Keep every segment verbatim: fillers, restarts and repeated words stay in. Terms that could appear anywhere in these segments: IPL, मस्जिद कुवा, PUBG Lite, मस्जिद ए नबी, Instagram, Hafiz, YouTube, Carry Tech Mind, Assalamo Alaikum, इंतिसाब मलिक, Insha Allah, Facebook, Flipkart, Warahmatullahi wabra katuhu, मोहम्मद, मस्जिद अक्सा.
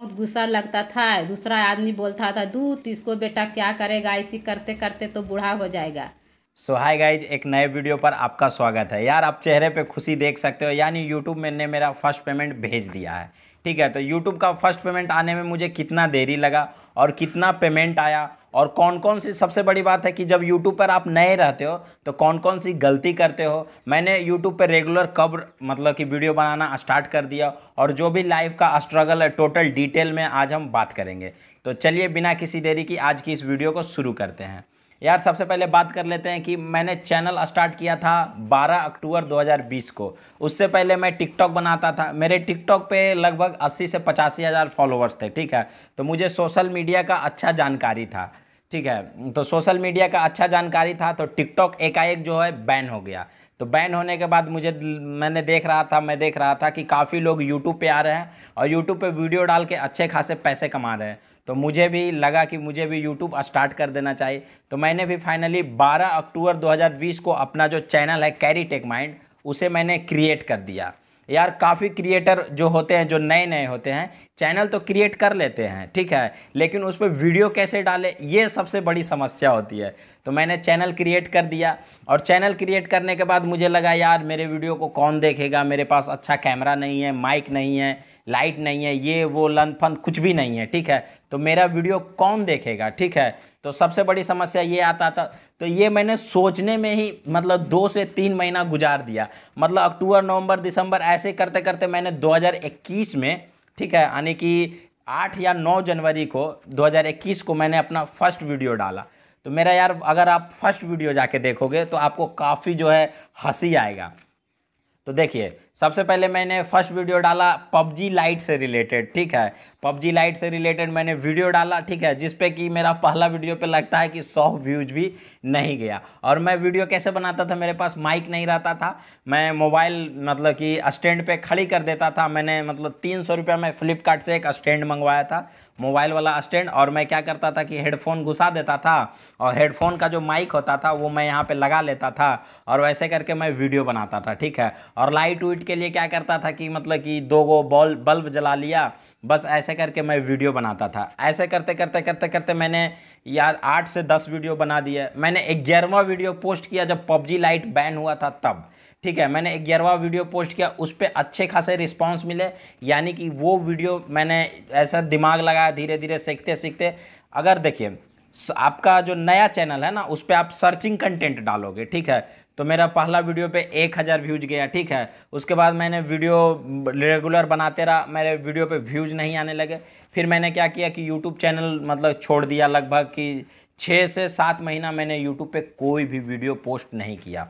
बहुत गुस्सा लगता था। दूसरा आदमी बोलता था, दूत इसको बेटा क्या करेगा, इसी करते करते तो बूढ़ा हो जाएगा। सो हाय गाइज, एक नए वीडियो पर आपका स्वागत है। यार आप चेहरे पे खुशी देख सकते हो, यानी YouTube ने मेरा फर्स्ट पेमेंट भेज दिया है। ठीक है, तो YouTube का फर्स्ट पेमेंट आने में मुझे कितना देरी लगा और कितना पेमेंट आया और कौन कौन सी, सबसे बड़ी बात है कि जब YouTube पर आप नए रहते हो तो कौन कौन सी गलती करते हो। मैंने YouTube पर रेगुलर कब मतलब कि वीडियो बनाना स्टार्ट कर दिया और जो भी लाइफ का स्ट्रगल है टोटल डिटेल में आज हम बात करेंगे। तो चलिए बिना किसी देरी की आज की इस वीडियो को शुरू करते हैं। यार सबसे पहले बात कर लेते हैं कि मैंने चैनल स्टार्ट किया था बारह अक्टूबर दो हज़ार बीस को। उससे पहले मैं टिकटॉक बनाता था। मेरे टिकटॉक पे लगभग अस्सी से पचासी हज़ार फॉलोअर्स थे। ठीक है, तो मुझे सोशल मीडिया का अच्छा जानकारी था। ठीक है, तो सोशल मीडिया का अच्छा जानकारी था तो टिकटॉक एकाएक जो है बैन हो गया। तो बैन होने के बाद मुझे मैंने देख रहा था मैं देख रहा था कि काफ़ी लोग यूट्यूब पे आ रहे हैं और यूट्यूब पे वीडियो डाल के अच्छे खासे पैसे कमा रहे हैं। तो मुझे भी लगा कि मुझे भी यूट्यूब स्टार्ट कर देना चाहिए। तो मैंने भी फाइनली बारह अक्टूबर दो हज़ार बीस को अपना जो चैनल है कैरी टेक माइंड, उसे मैंने क्रिएट कर दिया। यार काफ़ी क्रिएटर जो होते हैं, जो नए नए होते हैं, चैनल तो क्रिएट कर लेते हैं, ठीक है, लेकिन उस पर वीडियो कैसे डालें ये सबसे बड़ी समस्या होती है। तो मैंने चैनल क्रिएट कर दिया और चैनल क्रिएट करने के बाद मुझे लगा यार मेरे वीडियो को कौन देखेगा, मेरे पास अच्छा कैमरा नहीं है, माइक नहीं है, लाइट नहीं है, ये वो लनफन कुछ भी नहीं है। ठीक है, तो मेरा वीडियो कौन देखेगा। ठीक है, तो सबसे बड़ी समस्या ये आता था। तो ये मैंने सोचने में ही मतलब दो से तीन महीना गुजार दिया। मतलब अक्टूबर नवंबर दिसंबर ऐसे करते करते मैंने दो हज़ार इक्कीस में, ठीक है, यानी कि आठ या नौ जनवरी को दो हज़ार इक्कीस को मैंने अपना फर्स्ट वीडियो डाला। तो मेरा यार अगर आप फर्स्ट वीडियो जाके देखोगे तो आपको काफ़ी जो है हंसी आएगा। तो देखिए सबसे पहले मैंने फर्स्ट वीडियो डाला पबजी लाइट से रिलेटेड। ठीक है, पबजी लाइट से रिलेटेड मैंने वीडियो डाला। ठीक है, जिस पे कि मेरा पहला वीडियो पे लगता है कि सौ व्यूज भी नहीं गया। और मैं वीडियो कैसे बनाता था, मेरे पास माइक नहीं रहता था, मैं मोबाइल मतलब कि स्टैंड पे खड़ी कर देता था। मैंने मतलब तीन सौ रुपया में फ्लिपकार्ट से एक स्टैंड मंगवाया था, मोबाइल वाला स्टैंड, और मैं क्या करता था कि हेडफोन घुसा देता था और हेडफोन का जो माइक होता था वो मैं यहाँ पर लगा लेता था और वैसे करके मैं वीडियो बनाता था। ठीक है, और लाइट वाइट के लिए क्या करता था कि मतलब कि दो गो बॉल बल्ब जला लिया, बस ऐसे करके मैं वीडियो बनाता था। ऐसे करते करते करते करते मैंने यार आठ से दस वीडियो बना दिए। मैंने ग्यारहवां वीडियो पोस्ट किया जब पबजी लाइट बैन हुआ था तब। ठीक है, मैंने ग्यारहवां वीडियो पोस्ट किया, उस पर अच्छे खासे रिस्पॉन्स मिले, यानी कि वो वीडियो मैंने ऐसा दिमाग लगाया धीरे धीरे सीखते सीखते। अगर देखिए आपका जो नया चैनल है ना उस पर आप सर्चिंग कंटेंट डालोगे, ठीक है, तो मेरा पहला वीडियो पे एक हज़ार व्यूज गया। ठीक है, उसके बाद मैंने वीडियो रेगुलर बनाते रहा, मेरे वीडियो पे व्यूज नहीं आने लगे। फिर मैंने क्या किया कि यूट्यूब चैनल मतलब छोड़ दिया। लगभग कि छः से सात महीना मैंने यूट्यूब पे कोई भी वीडियो पोस्ट नहीं किया।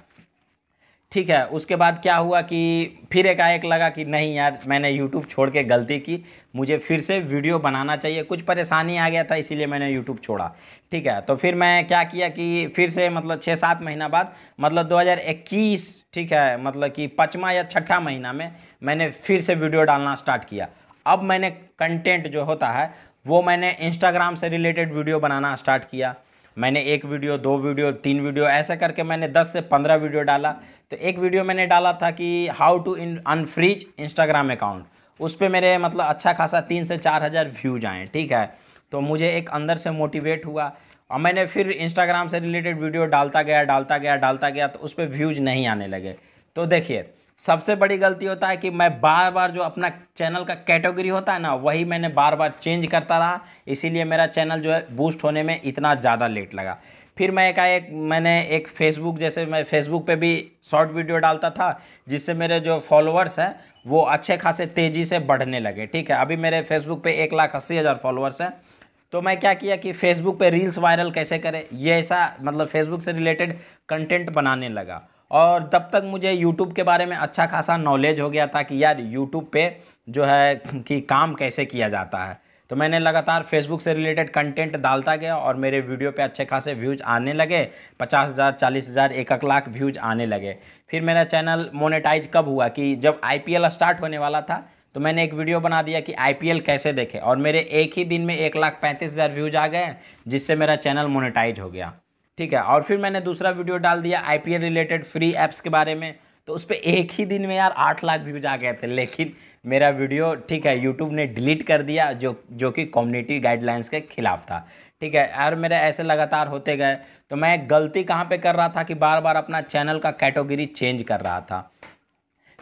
ठीक है, उसके बाद क्या हुआ कि फिर एकाएक लगा कि नहीं यार मैंने यूट्यूब छोड़ के गलती की, मुझे फिर से वीडियो बनाना चाहिए। कुछ परेशानी आ गया था इसीलिए मैंने यूट्यूब छोड़ा। ठीक है, तो फिर मैं क्या किया कि फिर से मतलब छः सात महीना बाद मतलब दो हज़ार इक्कीस, ठीक है, मतलब कि पाँचवा या छठा महीना में मैंने फिर से वीडियो डालना स्टार्ट किया। अब मैंने कंटेंट जो होता है वो मैंने इंस्टाग्राम से रिलेटेड वीडियो बनाना स्टार्ट किया। मैंने एक वीडियो, दो वीडियो, तीन वीडियो, ऐसे करके मैंने दस से पंद्रह वीडियो डाला। तो एक वीडियो मैंने डाला था कि how to unfreeze Instagram account. उस पर मेरे मतलब अच्छा खासा तीन से चार हज़ार व्यूज आए। ठीक है, तो मुझे एक अंदर से मोटिवेट हुआ और मैंने फिर इंस्टाग्राम से रिलेटेड वीडियो डालता गया डालता गया डालता गया तो उस पर व्यूज नहीं आने लगे। तो देखिए सबसे बड़ी गलती होता है कि मैं बार बार जो अपना चैनल का कैटेगरी होता है ना वही मैंने बार बार चेंज करता रहा, इसीलिए मेरा चैनल जो है बूस्ट होने में इतना ज़्यादा लेट लगा। फिर मैं एकाएक मैंने एक फेसबुक, जैसे मैं फेसबुक पे भी शॉर्ट वीडियो डालता था जिससे मेरे जो फॉलोअर्स हैं वो अच्छे खासे तेज़ी से बढ़ने लगे। ठीक है, अभी मेरे फेसबुक पर एक लाख अस्सी हज़ार फॉलोअर्स हैं। तो मैं क्या किया कि फेसबुक पर रील्स वायरल कैसे करें, ये ऐसा मतलब फेसबुक से रिलेटेड कंटेंट बनाने लगा। और तब तक मुझे यूट्यूब के बारे में अच्छा खासा नॉलेज हो गया था कि यार यूट्यूब पे जो है कि काम कैसे किया जाता है। तो मैंने लगातार फेसबुक से रिलेटेड कंटेंट डालता गया और मेरे वीडियो पे अच्छे खासे व्यूज आने लगे, पचास हज़ार चालीस हज़ार, एक एक लाख व्यूज आने लगे। फिर मेरा चैनल मोनेटाइज कब हुआ कि जब आई पी एल स्टार्ट होने वाला था तो मैंने एक वीडियो बना दिया कि आई पी एल कैसे देखें और मेरे एक ही दिन में एक लाख पैंतीस हज़ार व्यूज आ गए, जिससे मेरा चैनल मोनेटाइज हो गया। ठीक है, और फिर मैंने दूसरा वीडियो डाल दिया I P L related free apps के बारे में, तो उस पर एक ही दिन में यार आठ लाख व्यूज आ गए थे। लेकिन मेरा वीडियो, ठीक है, यूट्यूब ने डिलीट कर दिया जो जो कि कम्युनिटी गाइडलाइंस के खिलाफ था। ठीक है, और मेरे ऐसे लगातार होते गए। तो मैं गलती कहाँ पे कर रहा था कि बार बार अपना चैनल का कैटेगरी चेंज कर रहा था।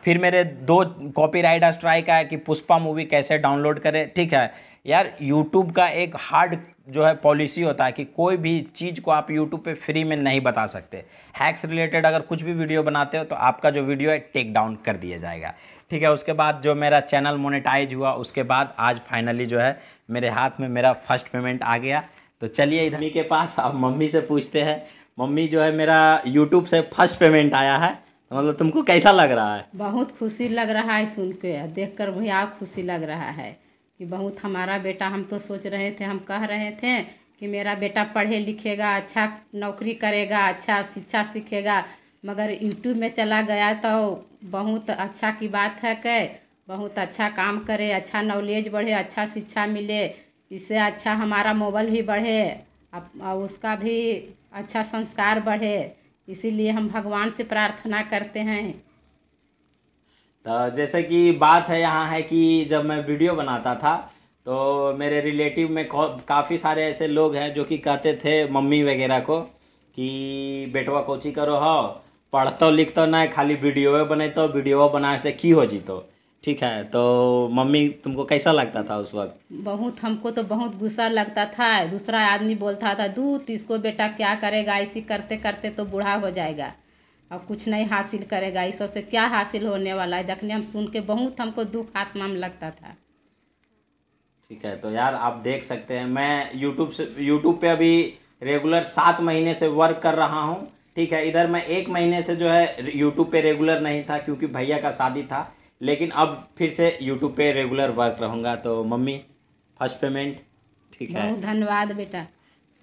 फिर मेरे दो कॉपीराइट स्ट्राइक आया कि पुष्पा मूवी कैसे डाउनलोड करें। ठीक है यार, यूट्यूब का एक हार्ड जो है पॉलिसी होता है कि कोई भी चीज़ को आप यूट्यूब पे फ्री में नहीं बता सकते। हैक्स रिलेटेड अगर कुछ भी वीडियो बनाते हो तो आपका जो वीडियो है टेक डाउन कर दिया जाएगा। ठीक है, उसके बाद जो मेरा चैनल मोनेटाइज हुआ, उसके बाद आज फाइनली जो है मेरे हाथ में मेरा फर्स्ट पेमेंट आ गया। तो चलिए इधर मम्मी के पास, अब मम्मी से पूछते हैं। मम्मी जो है, मेरा यूट्यूब से फर्स्ट पेमेंट आया है, तो मतलब तुमको कैसा लग रहा है? बहुत खुशी लग रहा है सुन के, देख कर भैया खुशी लग रहा है कि बहुत हमारा बेटा, हम तो सोच रहे थे, हम कह रहे थे कि मेरा बेटा पढ़े लिखेगा, अच्छा नौकरी करेगा, अच्छा शिक्षा सीखेगा, मगर यूट्यूब में चला गया तो बहुत अच्छा की बात है कि बहुत अच्छा काम करे, अच्छा नॉलेज बढ़े, अच्छा शिक्षा मिले, इससे अच्छा हमारा मोबाइल भी बढ़े, उसका भी अच्छा संस्कार बढ़े, इसीलिए हम भगवान से प्रार्थना करते हैं। तो जैसे कि बात है यहाँ है कि जब मैं वीडियो बनाता था तो मेरे रिलेटिव में काफ़ी सारे ऐसे लोग हैं जो कि कहते थे मम्मी वगैरह को कि बेटवा कोची करो हो, पढ़तो लिखतो ना, खाली वीडियो बनैतो, वीडियो बनाए से की हो जीतो। ठीक है, तो मम्मी तुमको कैसा लगता था उस वक्त? बहुत, हमको तो बहुत गुस्सा लगता था। दूसरा आदमी बोलता था, दूत इसको बेटा क्या करेगा, इसी करते करते तो बूढ़ा हो जाएगा और कुछ नहीं हासिल करेगा, इस से क्या हासिल होने वाला है। देखने हम सुन के बहुत हमको दुख आत्मा में लगता था। ठीक है, तो यार आप देख सकते हैं, मैं यूट्यूब से यूट्यूब पर अभी रेगुलर सात महीने से वर्क कर रहा हूँ। ठीक है, इधर मैं एक महीने से जो है यूट्यूब पर रेगुलर नहीं था क्योंकि भैया का शादी था, लेकिन अब फिर से यूट्यूब पे रेगुलर वर्क रहूँगा। तो मम्मी फर्स्ट पेमेंट, ठीक है, बहुत धन्यवाद बेटा।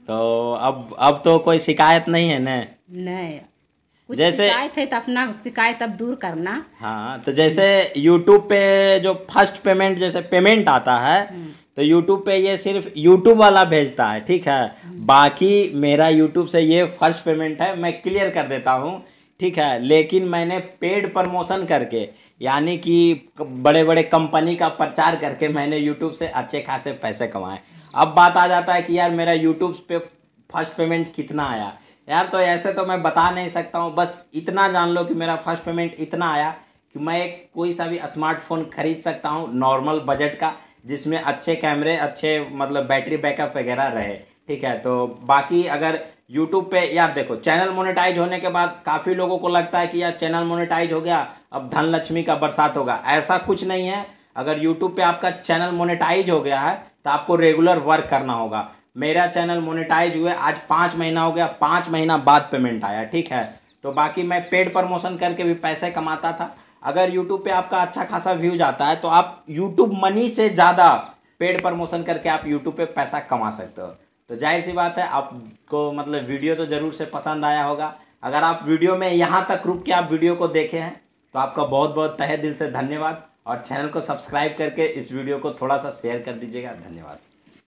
तो अब अब तो कोई शिकायत नहीं है ना? नहीं, कुछ जैसे शिकायत है तो अपना शिकायत अब दूर करना। हाँ, तो जैसे यूट्यूब पे जो फर्स्ट पेमेंट, जैसे पेमेंट आता है तो यूट्यूब पे ये सिर्फ यूट्यूब वाला भेजता है। ठीक है, बाकी मेरा यूट्यूब से ये फर्स्ट पेमेंट है, मैं क्लियर कर देता हूँ। ठीक है, लेकिन मैंने पेड प्रमोशन करके, यानी कि बड़े बड़े कंपनी का प्रचार करके मैंने यूट्यूब से अच्छे खासे पैसे कमाए। अब बात आ जाता है कि यार मेरा यूट्यूब पे फर्स्ट पेमेंट कितना आया। यार तो ऐसे तो मैं बता नहीं सकता हूँ, बस इतना जान लो कि मेरा फर्स्ट पेमेंट इतना आया कि मैं एक कोई सा भी स्मार्टफोन खरीद सकता हूँ नॉर्मल बजट का, जिसमें अच्छे कैमरे, अच्छे मतलब बैटरी बैकअप वगैरह रहे। ठीक है, तो बाकी अगर यूट्यूब पे, यार देखो चैनल मोनेटाइज होने के बाद काफ़ी लोगों को लगता है कि यार चैनल मोनेटाइज हो गया, अब धन लक्ष्मी का बरसात होगा। ऐसा कुछ नहीं है। अगर यूट्यूब पे आपका चैनल मोनेटाइज हो गया है तो आपको रेगुलर वर्क करना होगा। मेरा चैनल मोनेटाइज हुए आज पाँच महीना हो गया, पाँच महीना बाद पेमेंट आया। ठीक है, तो बाकी मैं पेड प्रमोशन करके भी पैसे कमाता था। अगर यूट्यूब पर आपका अच्छा खासा व्यूज आता है तो आप यूट्यूब मनी से ज़्यादा पेड प्रमोशन करके आप यूट्यूब पर पैसा कमा सकते हो। तो जाहिर सी बात है आपको मतलब वीडियो तो ज़रूर से पसंद आया होगा। अगर आप वीडियो में यहाँ तक रुक के आप वीडियो को देखे हैं तो आपका बहुत बहुत तहे दिल से धन्यवाद, और चैनल को सब्सक्राइब करके इस वीडियो को थोड़ा सा शेयर कर दीजिएगा। धन्यवाद।